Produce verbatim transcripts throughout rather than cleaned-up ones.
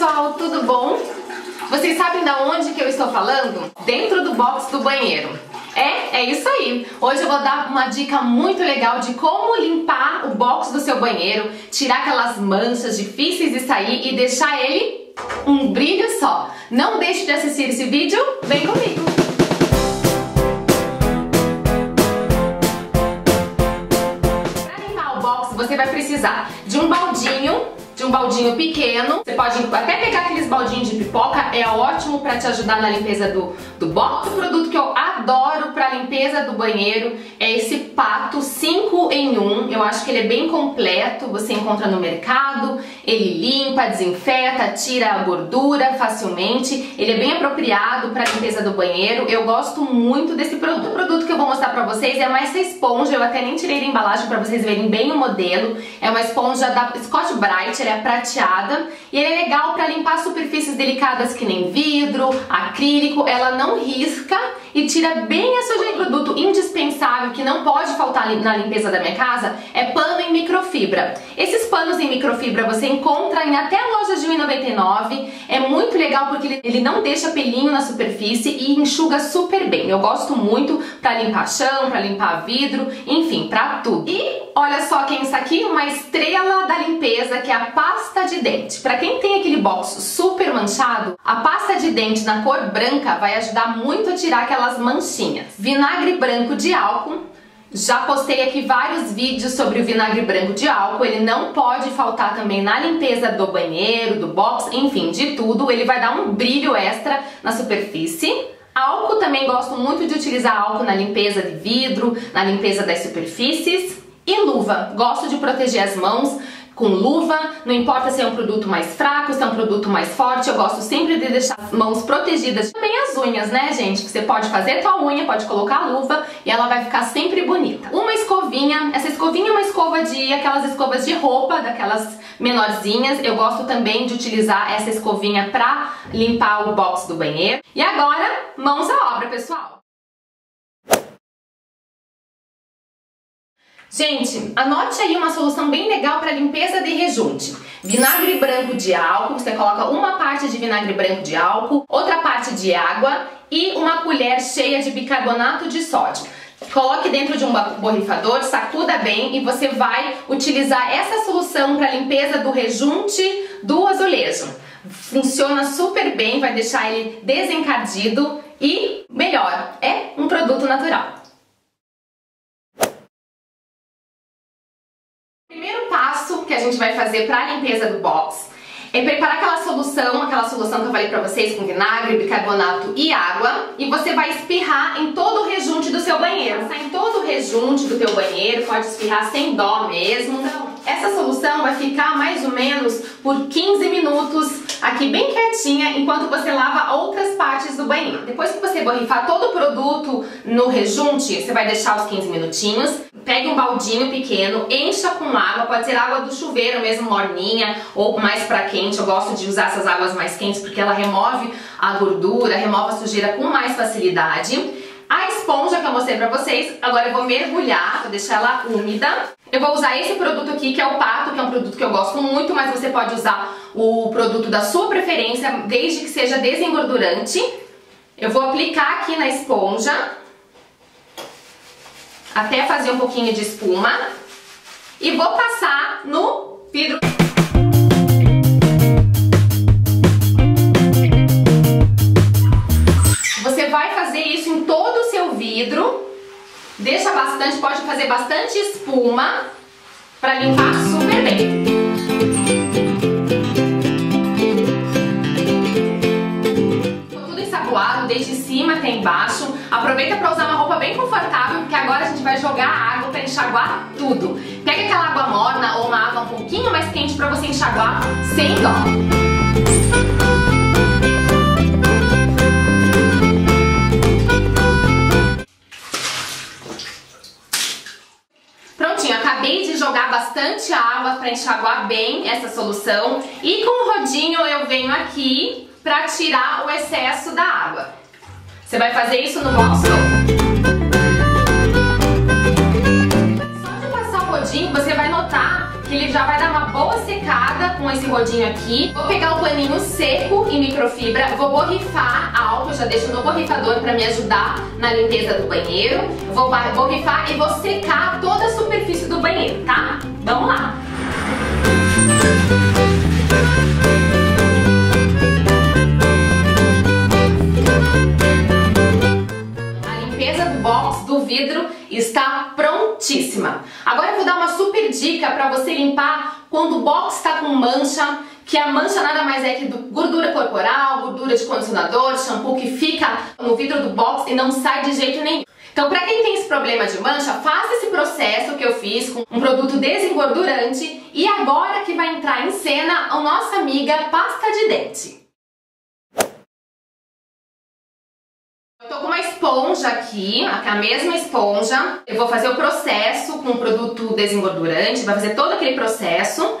pessoal, tudo bom? Vocês sabem da onde que eu estou falando? Dentro do box do banheiro. É, é isso aí. Hoje eu vou dar uma dica muito legal de como limpar o box do seu banheiro, tirar aquelas manchas difíceis de sair e deixar ele um brilho só. Não deixe de assistir esse vídeo, vem comigo! Para limpar o box você vai precisar de um baldinho, de um baldinho pequeno. Você pode até pegar aqueles baldinhos de pipoca, é ótimo para te ajudar na limpeza do, do box. Outro produto que eu adoro para limpeza do banheiro é esse Pato cinco em um. Eu acho que ele é bem completo, você encontra no mercado, ele limpa, desinfeta, tira a gordura facilmente. Ele é bem apropriado para limpeza do banheiro, eu gosto muito desse produto. O produto que eu vou mostrar para vocês é mais essa esponja, eu até nem tirei da embalagem para vocês verem bem o modelo. É uma esponja da Scott Bright, é prateada e ele é legal para limpar superfícies delicadas que nem vidro, acrílico. Ela não risca e tira bem a sujeira. Um produto indispensável que não pode faltar na limpeza da minha casa é pano em microfibra. Esses panos em microfibra você encontra em até lojas de um real e noventa e nove centavos. É muito legal porque ele não deixa pelinho na superfície e enxuga super bem. Eu gosto muito para limpar chão, para limpar vidro, enfim, para tudo. E olha só quem está aqui, uma estrela da limpeza, que é a pasta de dente. Para quem tem aquele box super manchado, a pasta de dente na cor branca vai ajudar muito a tirar aquelas manchinhas. Vinagre branco de álcool. Já postei aqui vários vídeos sobre o vinagre branco de álcool, ele não pode faltar também na limpeza do banheiro, do box, enfim, de tudo. Ele vai dar um brilho extra na superfície. Álcool também gosto muito de utilizar álcool na limpeza de vidro, na limpeza das superfícies. E luva, gosto de proteger as mãos com luva, não importa se é um produto mais fraco, se é um produto mais forte, eu gosto sempre de deixar as mãos protegidas. Também as unhas, né, gente? Você pode fazer a tua unha, pode colocar a luva e ela vai ficar sempre bonita. Uma escovinha, essa escovinha é uma escova de, aquelas escovas de roupa, daquelas menorzinhas. Eu gosto também de utilizar essa escovinha pra limpar o box do banheiro. E agora, mãos à obra, pessoal! Gente, anote aí uma solução bem legal para limpeza de rejunte. Vinagre branco de álcool, você coloca uma parte de vinagre branco de álcool, outra parte de água e uma colher cheia de bicarbonato de sódio. Coloque dentro de um borrifador, sacuda bem e você vai utilizar essa solução para limpeza do rejunte do azulejo. Funciona super bem, vai deixar ele desencardido e melhor, é um produto natural. Que a gente vai fazer para a limpeza do box é preparar aquela solução, aquela solução que eu falei para vocês com vinagre, bicarbonato e água, e você vai espirrar em todo o rejunte do seu banheiro. Sai em todo o rejunte do teu banheiro, pode espirrar sem dó mesmo. Então, essa solução vai ficar mais ou menos por quinze minutos aqui bem quietinha, enquanto você lava outras partes do banheiro. Depois que você borrifar todo o produto no rejunte, você vai deixar os quinze minutinhos. Pegue um baldinho pequeno, encha com água, pode ser água do chuveiro mesmo, morninha ou mais pra quente. Eu gosto de usar essas águas mais quentes porque ela remove a gordura, remove a sujeira com mais facilidade. A esponja que eu mostrei pra vocês, agora eu vou mergulhar, vou deixar ela úmida. Eu vou usar esse produto aqui, que é o Pato, que é um produto que eu gosto muito, mas você pode usar o produto da sua preferência, desde que seja desengordurante. Eu vou aplicar aqui na esponja, até fazer um pouquinho de espuma, e vou passar no vidro. Você vai fazer isso em todo o seu vidro, deixa bastante, pode fazer bastante espuma para limpar super bem. Ficou tudo ensaboado, desde cima até embaixo. Aproveita para usar uma roupa bem confortável, porque agora a gente vai jogar água para enxaguar tudo. Pega aquela água morna ou uma água um pouquinho mais quente para você enxaguar sem dó. Jogar bastante água para enxaguar bem essa solução, e com o rodinho eu venho aqui para tirar o excesso da água. Você vai fazer isso no box todo. Só de passar o rodinho você vai notar que ele já vai dar uma boa secada com esse rodinho aqui. Vou pegar o paninho seco e microfibra, vou borrifar algo, já deixo no borrifador para me ajudar na limpeza do banheiro. Vou borrifar e vou secar toda a superfície do banheiro, tá? Vamos lá! A limpeza do box, do vidro, está prontíssima. Agora eu vou dar uma super dica para você limpar quando o box está com mancha, que a mancha nada mais é que gordura corporal, gordura de condicionador, shampoo que fica no vidro do box e não sai de jeito nenhum. Então, para quem tem esse problema de mancha, faça esse processo que eu fiz com um produto desengordurante. E agora que vai entrar em cena a nossa amiga pasta de dente. Eu tô com uma esponja aqui, a mesma esponja. Eu vou fazer o processo com um produto desengordurante, vai fazer todo aquele processo.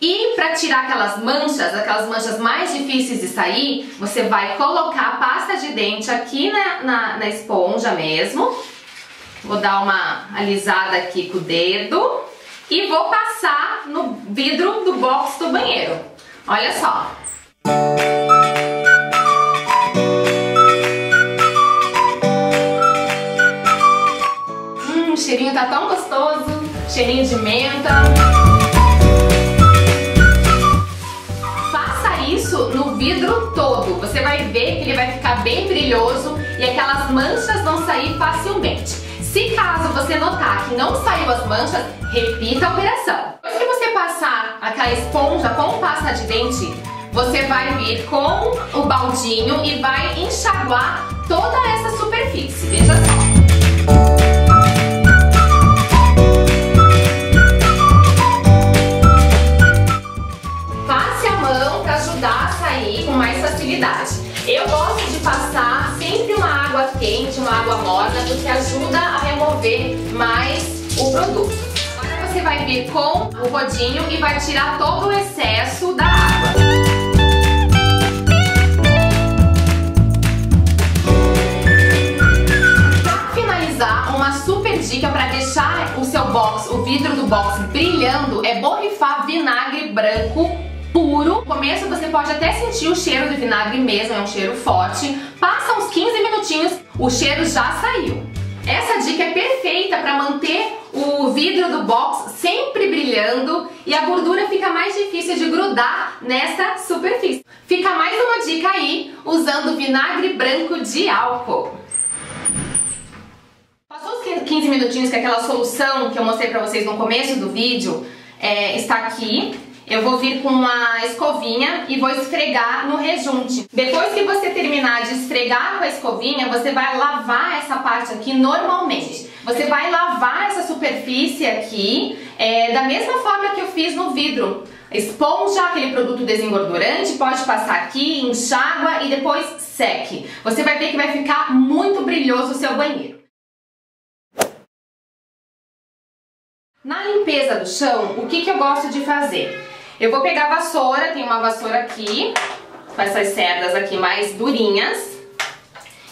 E para tirar aquelas manchas, aquelas manchas mais difíceis de sair, você vai colocar a pasta de dente aqui na, na, na esponja mesmo. Vou dar uma alisada aqui com o dedo e vou passar no vidro do box do banheiro. Olha só. Hum, o cheirinho tá tão gostoso. Cheirinho de menta. No vidro todo, você vai ver que ele vai ficar bem brilhoso e aquelas manchas vão sair facilmente. Se caso você notar que não saiu as manchas, repita a operação. Depois que você passar aquela esponja com pasta de dente, você vai vir com o baldinho e vai enxaguar toda essa superfície, veja só. Eu gosto de passar sempre uma água quente, uma água morna, porque ajuda a remover mais o produto. Agora você vai vir com o rodinho e vai tirar todo o excesso da água. Para finalizar, uma super dica para deixar o seu box, o vidro do box brilhando, é borrifar vinagre branco puro. No começo você pode até sentir o cheiro do vinagre mesmo, é um cheiro forte. Passa uns quinze minutinhos, o cheiro já saiu. Essa dica é perfeita para manter o vidro do box sempre brilhando e a gordura fica mais difícil de grudar nessa superfície. Fica mais uma dica aí, usando vinagre branco de álcool. Passou os quinze minutinhos que aquela solução que eu mostrei para vocês no começo do vídeo é, está aqui. Eu vou vir com uma escovinha e vou esfregar no rejunte. Depois que você terminar de esfregar com a escovinha, você vai lavar essa parte aqui normalmente. Você vai lavar essa superfície aqui é, da mesma forma que eu fiz no vidro. Esponja, aquele produto desengordurante, pode passar aqui, enxágua e depois seque. Você vai ver que vai ficar muito brilhoso o seu banheiro. Na limpeza do chão, o que que eu gosto de fazer? Eu vou pegar a vassoura, tem uma vassoura aqui, com essas cerdas aqui mais durinhas.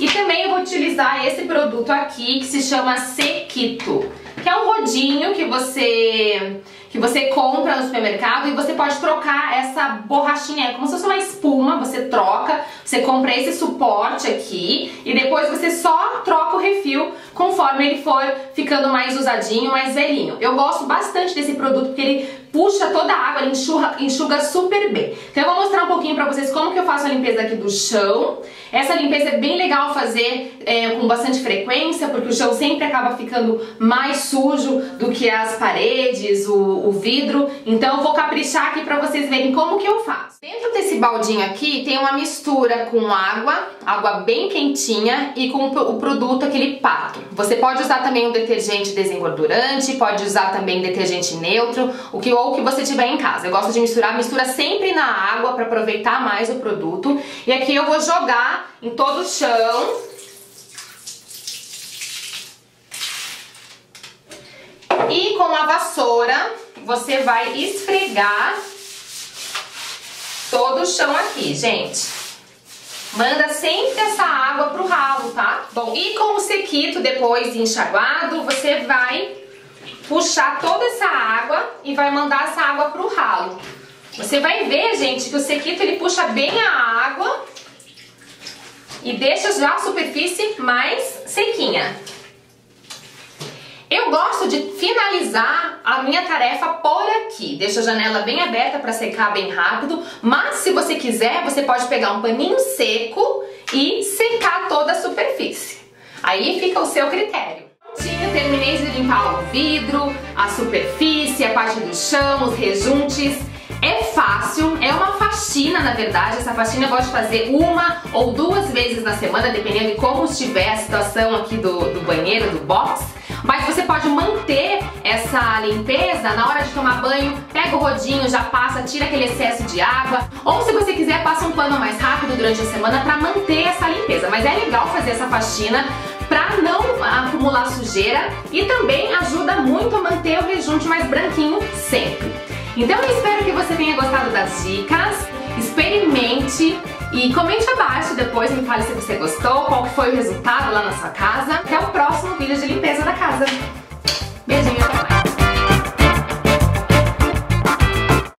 E também eu vou utilizar esse produto aqui, que se chama Sequito, que é um rodinho que você, que você compra no supermercado e você pode trocar essa borrachinha, é como se fosse uma espuma, você troca, você compra esse suporte aqui e depois você só troca o refil conforme ele for ficando mais usadinho, mais velhinho. Eu gosto bastante desse produto porque ele puxa toda a água, ele enxuga, enxuga super bem. Então eu vou mostrar um pouquinho pra vocês como que eu faço a limpeza aqui do chão. Essa limpeza é bem legal fazer é, com bastante frequência, porque o chão sempre acaba ficando mais sujo do que as paredes, o, o vidro. Então eu vou caprichar aqui pra vocês verem como que eu faço. Dentro desse baldinho aqui tem uma mistura com água, água bem quentinha e com o produto, aquele Pato. Você pode usar também um detergente desengordurante, pode usar também detergente neutro, o que eu ou que você tiver em casa. Eu gosto de misturar, mistura sempre na água para aproveitar mais o produto. E aqui eu vou jogar em todo o chão. E com a vassoura, você vai esfregar todo o chão aqui, gente. Manda sempre essa água pro ralo, tá? Bom, e com o Sequito depois enxaguado, você vai puxar toda essa água e vai mandar essa água pro ralo. Você vai ver, gente, que o sequito ele puxa bem a água e deixa já a superfície mais sequinha. Eu gosto de finalizar a minha tarefa por aqui. Deixa a janela bem aberta para secar bem rápido, mas se você quiser, você pode pegar um paninho seco e secar toda a superfície. Aí fica o seu critério. Prontinho, terminei de limpar o vidro, a superfície, a parte do chão, os rejuntes. É fácil, é uma faxina na verdade. Essa faxina eu gosto de fazer uma ou duas vezes na semana, dependendo de como estiver a situação aqui do, do banheiro, do box. Mas você pode manter essa limpeza na hora de tomar banho, pega o rodinho, já passa, tira aquele excesso de água. Ou se você quiser, passa um pano mais rápido durante a semana para manter essa limpeza. Mas é legal fazer essa faxina para não acumular sujeira e também ajuda muito a manter o rejunte mais branquinho sempre. Então eu espero que você tenha gostado das dicas, experimente e comente abaixo depois, me fale se você gostou, qual foi o resultado lá na sua casa. Até o próximo vídeo de limpeza da casa. Beijinho!